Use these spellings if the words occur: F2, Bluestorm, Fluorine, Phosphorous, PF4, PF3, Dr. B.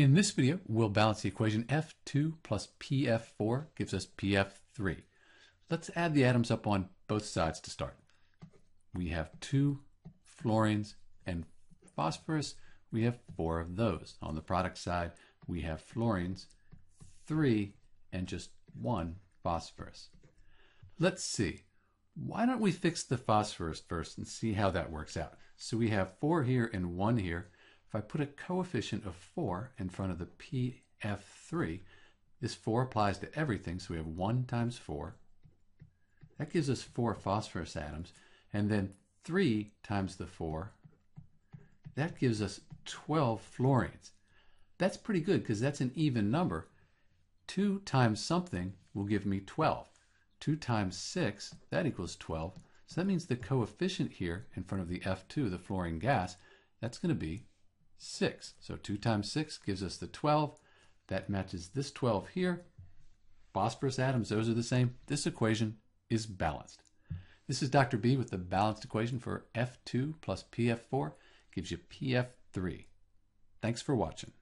In this video, we'll balance the equation F2 plus PF4 gives us PF3. Let's add the atoms up on both sides to start. We have 2 fluorines and phosphorus. We have 4 of those. On the product side, we have fluorines, 3, and just 1 phosphorus. Let's see. Why don't we fix the phosphorus first and see how that works out? So we have 4 here and 1 here. If I put a coefficient of 4 in front of the PF3, this 4 applies to everything, so we have 1 times 4. That gives us 4 phosphorus atoms, and then 3 times the 4, that gives us 12 fluorines. That's pretty good because that's an even number. 2 times something will give me 12. 2 times 6, that equals 12. So that means the coefficient here in front of the F2, the fluorine gas, that's going to be 6. So 2 times 6 gives us the 12. That matches this 12 here. Phosphorus atoms, those are the same. This equation is balanced. This is Dr. B with the balanced equation for F2 plus PF4 gives you PF3. Thanks for watching.